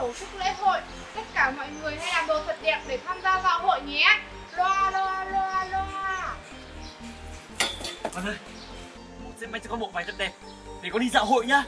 tổ chức lễ hội. Tất cả mọi người hãy làm đồ thật đẹp để tham gia dạo hội nhé. Loa loa loa loa. Con ơi, bố sẽ may cho con bộ váy thật đẹp để con đi dạo hội nhá.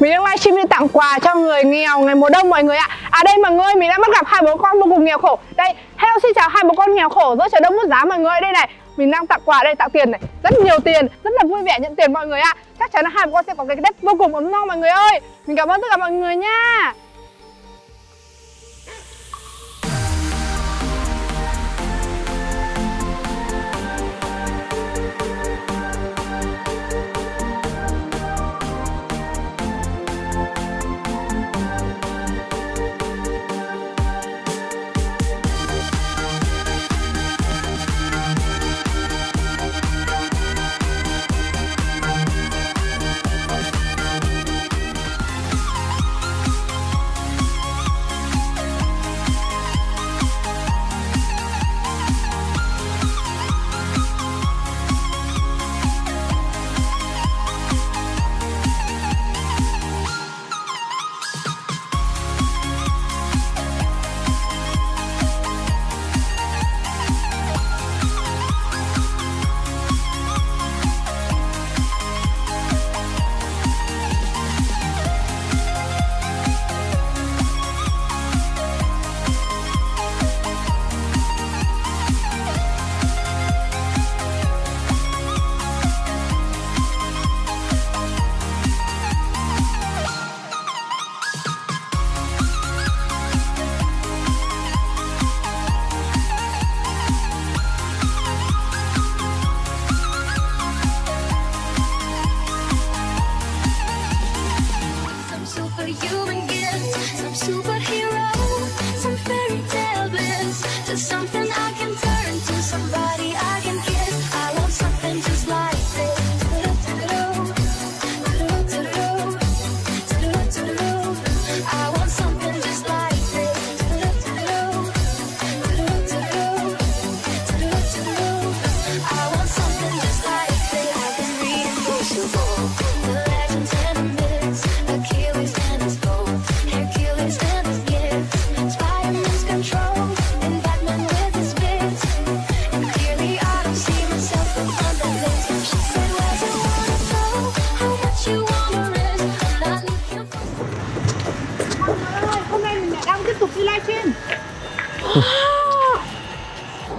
Mình đang livestream đi tặng quà cho người nghèo ngày mùa đông mọi người ạ. À đây mọi người, mình đã bắt gặp hai bố con vô cùng nghèo khổ. Đây, hello xin chào hai bố con nghèo khổ giữa trời đông bút giá mọi người. Đây này, mình đang tặng quà đây, tặng tiền này, rất nhiều tiền, rất là vui vẻ nhận tiền mọi người ạ. Chắc chắn là hai bố con sẽ có cái Tết vô cùng ấm no mọi người ơi. Mình cảm ơn tất cả mọi người nha.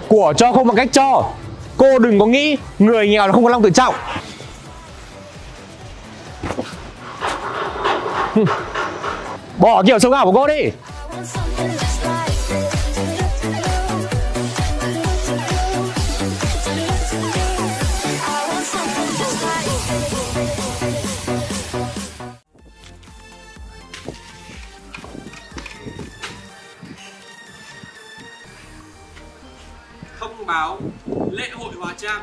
Của cho không bằng cách cho. Cô đừng có nghĩ người nghèo là không có lòng tự trọng. Bỏ kiểu sống ảo của cô đi. thông báo lễ hội Hóa Trang.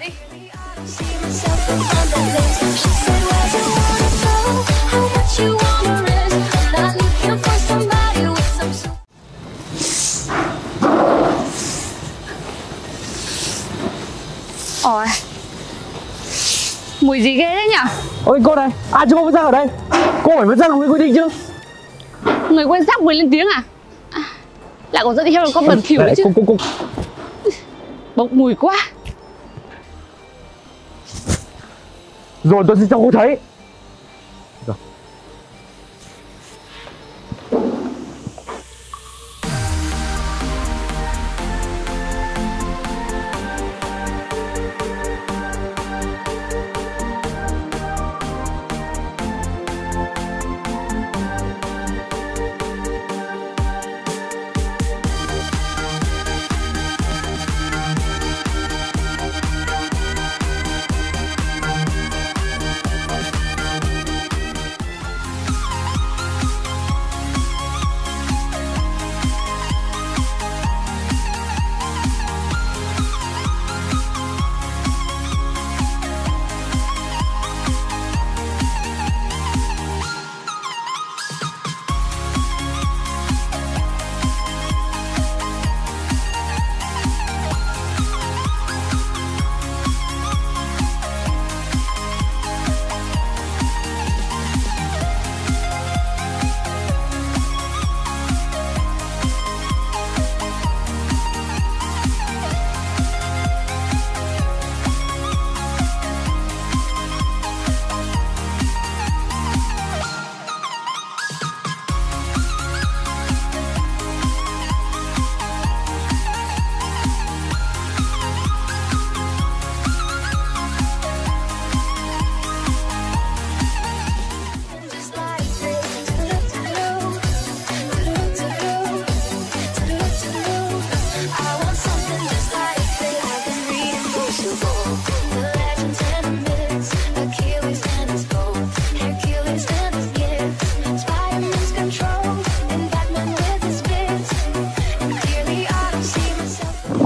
Đi. Ôi, mùi gì ghê đấy nhỉ? Ôi cô này, ai cho cô vứt rác ở đây? Cô phải vứt rác đúng quy định chứ. Người quên rác mới lên tiếng à? Lại còn dẫn theo là con bẩn thỉu đấy chứ. Cô. Bốc mùi quá. Rồi tôi sẽ cho cô thấy. Rồi.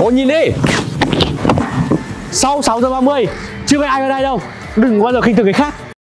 Ôi nhìn đi, sau 6:30 chưa có ai ở đây đâu, đừng bao giờ khinh thường người khác.